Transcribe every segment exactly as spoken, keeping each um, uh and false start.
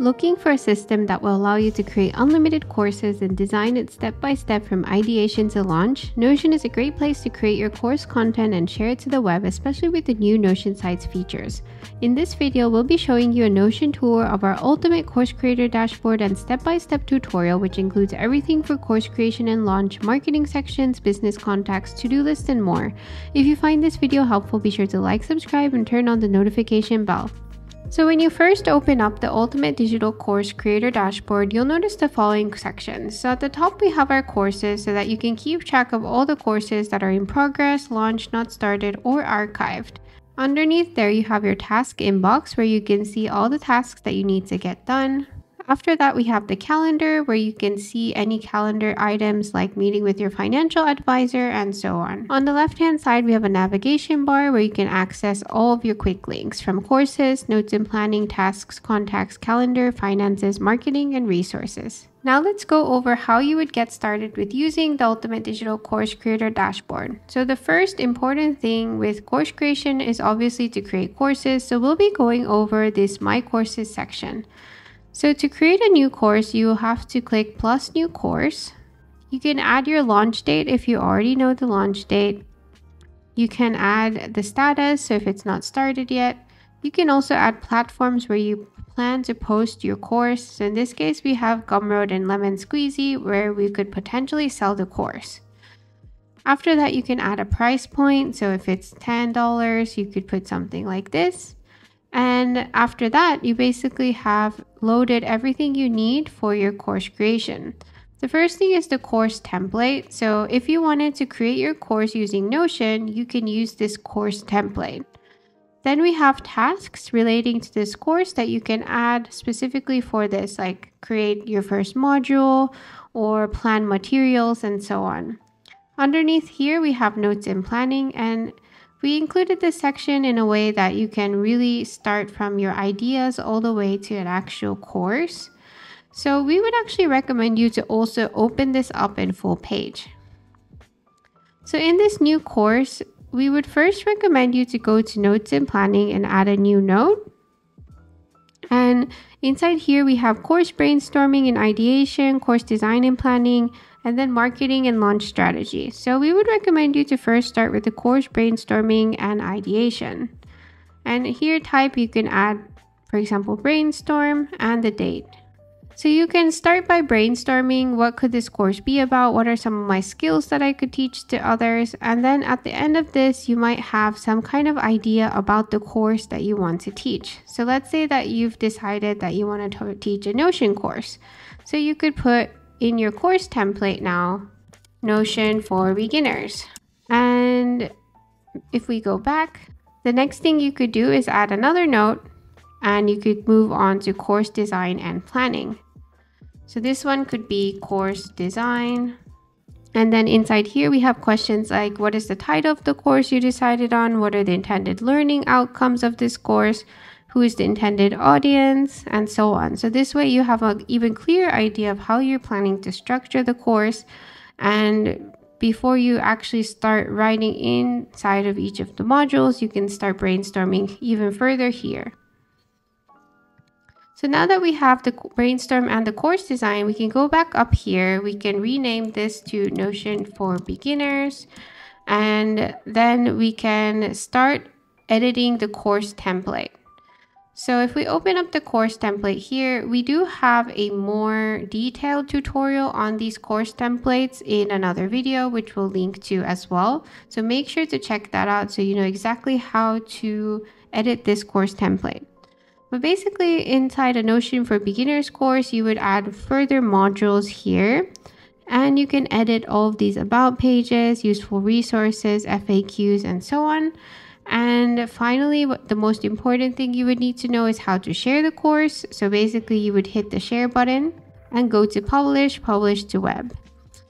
Looking for a system that will allow you to create unlimited courses and design it step-by-step from ideation to launch, Notion is a great place to create your course content and share it to the web, especially with the new Notion Sites features. In this video, we'll be showing you a Notion tour of our Ultimate Course Creator Dashboard and step-by-step tutorial, which includes everything for course creation and launch, marketing sections, business contacts, to-do lists, and more. If you find this video helpful, be sure to like, subscribe, and turn on the notification bell. So when you first open up the Ultimate Digital Course Creator Dashboard, you'll notice the following sections. So at the top, we have our courses so that you can keep track of all the courses that are in progress, launched, not started, or archived. Underneath there, you have your task inbox where you can see all the tasks that you need to get done. After that, we have the calendar where you can see any calendar items like meeting with your financial advisor and so on. On the left-hand side, we have a navigation bar where you can access all of your quick links from courses, notes and planning, tasks, contacts, calendar, finances, marketing, and resources. Now let's go over how you would get started with using the Ultimate Digital Course Creator Dashboard. So the first important thing with course creation is obviously to create courses. So we'll be going over this My Courses section. So to create a new course, you will have to click plus new course. You can add your launch date if you already know the launch date. You can add the status, so if it's not started yet. You can also add platforms where you plan to post your course. So in this case, we have Gumroad and Lemon Squeezy where we could potentially sell the course. After that, you can add a price point. So if it's ten dollars, you could put something like this. And after that, you basically have loaded everything you need for your course creation. The first thing is the course template. So if you wanted to create your course using Notion, you can use this course template. Then we have tasks relating to this course that you can add specifically for this, like create your first module or plan materials and so on. Underneath here, we have notes and planning, and we included this section in a way that you can really start from your ideas all the way to an actual course. So we would actually recommend you to also open this up in full page. So in this new course, we would first recommend you to go to Notes and Planning and add a new note. And inside here, we have course brainstorming and ideation, course design and planning, and then marketing and launch strategy. So we would recommend you to first start with the course brainstorming and ideation. And here type, you can add, for example, brainstorm and the date. So you can start by brainstorming, what could this course be about? What are some of my skills that I could teach to others? And then at the end of this, you might have some kind of idea about the course that you want to teach. So let's say that you've decided that you want to teach a Notion course. So you could put in your course template now, Notion for beginners. And if we go back, the next thing you could do is add another note, and you could move on to course design and planning. So this one could be course design. And then inside here, we have questions like, what is the title of the course you decided on? What are the intended learning outcomes of this course? Who is the intended audience? And so on. So this way you have an even clearer idea of how you're planning to structure the course. And before you actually start writing inside of each of the modules, you can start brainstorming even further here. So now that we have the brainstorm and the course design, we can go back up here. We can rename this to Notion for beginners. And then we can start editing the course template. So if we open up the course template here, we do have a more detailed tutorial on these course templates in another video, which we'll link to as well. So make sure to check that out so you know exactly how to edit this course template. But basically inside a Notion for beginners course, you would add further modules here, and you can edit all of these about pages, useful resources, F A Qs, and so on. And finally, the most important thing you would need to know is how to share the course. So basically you would hit the share button and go to publish, publish to web.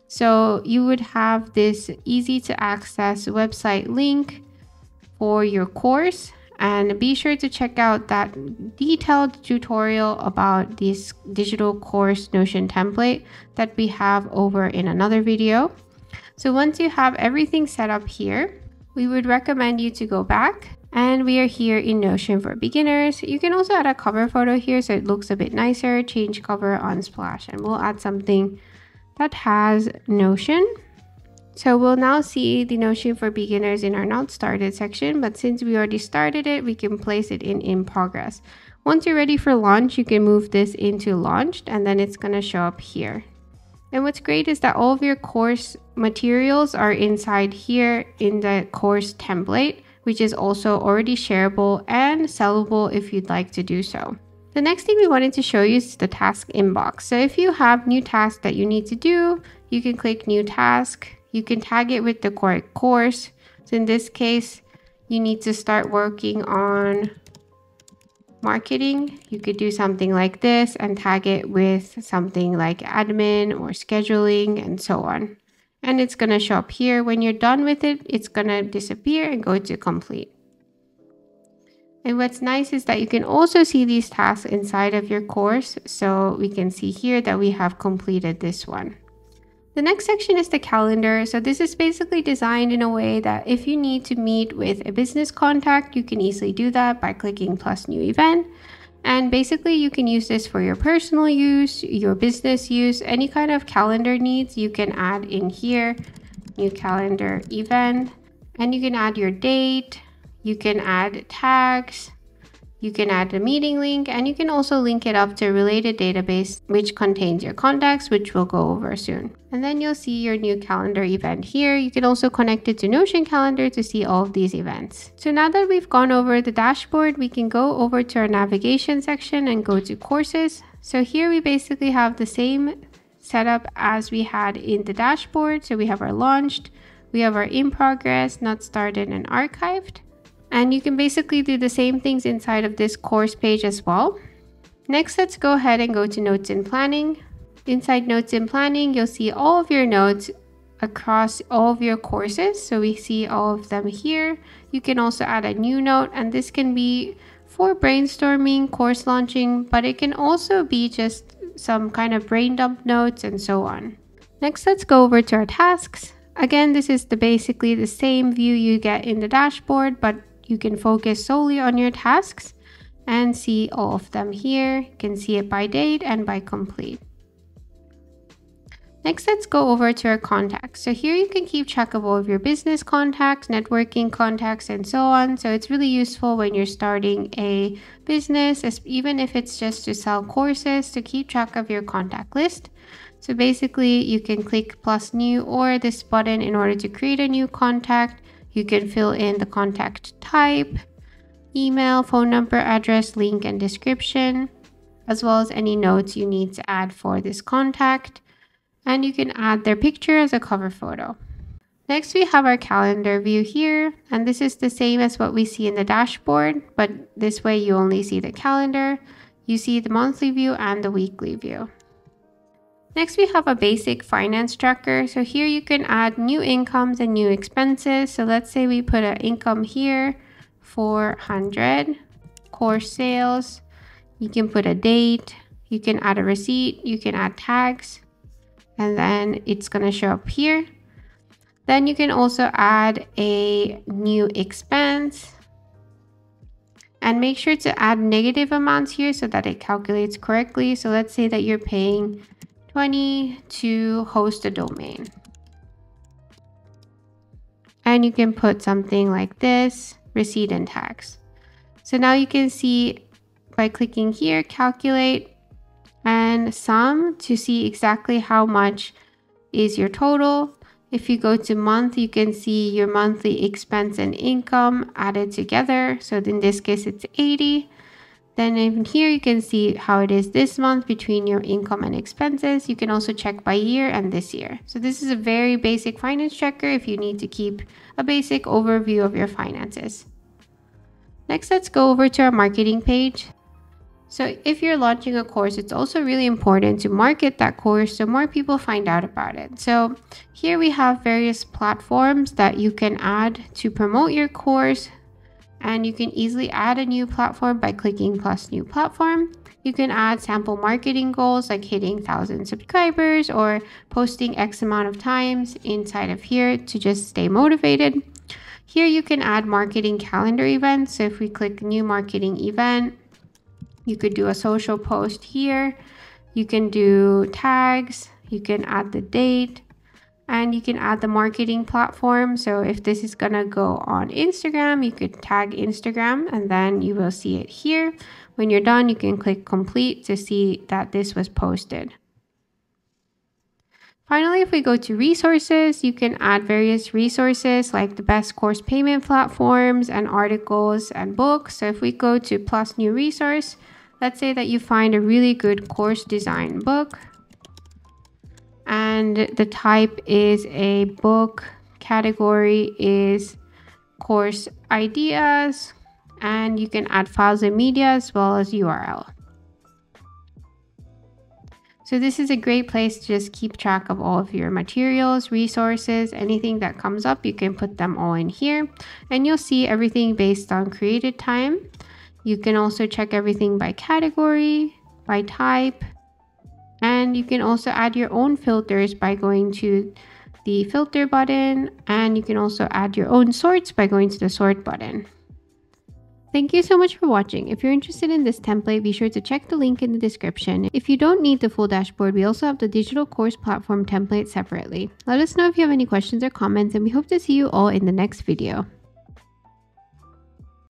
So you would have this easy to access website link for your course. And be sure to check out that detailed tutorial about this digital course Notion template that we have over in another video. So once you have everything set up here, we would recommend you to go back And we are here in Notion for beginners. You can also add a cover photo here so it looks a bit nicer. Change cover on Splash, and we'll add something that has Notion. So we'll now see the Notion for beginners in our not started section, but since we already started it, we can place it in in progress. Once you're ready for launch, you can move this into launched, and then it's going to show up here. And what's great is that all of your course materials are inside here in the course template, which is also already shareable and sellable if you'd like to do so. The next thing we wanted to show you is the task inbox. So if you have new tasks that you need to do, you can click new task. You can tag it with the correct course. So in this case, you need to start working on marketing. You could do something like this and tag it with something like admin or scheduling and so on. And it's going to show up here. When you're done with it, it's going to disappear and go to complete. And what's nice is that you can also see these tasks inside of your course. So we can see here that we have completed this one. The next section is the calendar. So this is basically designed in a way that if you need to meet with a business contact, you can easily do that by clicking plus new event. And basically you can use this for your personal use, your business use, any kind of calendar needs you can add in here. New calendar event, and you can add your date, you can add tags, you can add a meeting link, and you can also link it up to a related database which contains your contacts, which we'll go over soon. And then you'll see your new calendar event here. You can also connect it to Notion calendar to see all of these events. So now that we've gone over the dashboard, we can go over to our navigation section and go to courses. So here we basically have the same setup as we had in the dashboard. So we have our launched, we have our in progress, not started, and archived. And you can basically do the same things inside of this course page as well. Next, let's go ahead and go to Notes and Planning. Inside Notes and Planning, you'll see all of your notes across all of your courses. So we see all of them here. You can also add a new note, and this can be for brainstorming, course launching, but it can also be just some kind of brain dump notes and so on. Next, let's go over to our tasks. Again, this is the basically the same view you get in the dashboard, but you can focus solely on your tasks and see all of them here. You can see it by date and by complete. Next, let's go over to our contacts. So here you can keep track of all of your business contacts, networking contacts, and so on. So it's really useful when you're starting a business, even if it's just to sell courses, to keep track of your contact list. So basically you can click plus new or this button in order to create a new contact. You can fill in the contact type, email, phone number, address, link, and description, as well as any notes you need to add for this contact. And you can add their picture as a cover photo. Next, we have our calendar view here, and this is the same as what we see in the dashboard, but this way you only see the calendar. You see the monthly view and the weekly view. Next, we have a basic finance tracker. So here you can add new incomes and new expenses. So let's say we put an income here for one hundred, course sales. You can put a date, you can add a receipt, you can add tags, and then it's going to show up here. Then you can also add a new expense. And make sure to add negative amounts here so that it calculates correctly. So let's say that you're paying twenty to host a domain, and you can put something like this, receipt and tax. So now you can see by clicking here, calculate and sum, to see exactly how much is your total. If you go to month, you can see your monthly expense and income added together. So in this case, it's eighty. Then in here, you can see how it is this month between your income and expenses. You can also check by year and this year. So this is a very basic finance tracker if you need to keep a basic overview of your finances. Next, let's go over to our marketing page. So if you're launching a course, it's also really important to market that course so more people find out about it. So here we have various platforms that you can add to promote your course. And you can easily add a new platform by clicking plus new platform. You can add sample marketing goals like hitting one thousand subscribers or posting X amount of times inside of here to just stay motivated. Here you can add marketing calendar events. So if we click new marketing event, you could do a social post here. You can do tags, you can add the date, and you can add the marketing platform. So if this is gonna go on Instagram, you could tag Instagram, and then you will see it here. When you're done, you can click complete to see that this was posted. Finally, if we go to resources, you can add various resources like the best course payment platforms and articles and books. So if we go to plus new resource, let's say that you find a really good course design book, and the type is a book, category is course ideas, and you can add files and media as well as U R L. So this is a great place to just keep track of all of your materials, resources, anything that comes up, you can put them all in here, and you'll see everything based on created time. You can also check everything by category, by type, and you can also add your own filters by going to the filter button, and you can also add your own sorts by going to the sort button. Thank you so much for watching. If you're interested in this template, be sure to check the link in the description. If you don't need the full dashboard, we also have the Digital Course Platform template separately. Let us know if you have any questions or comments, and we hope to see you all in the next video.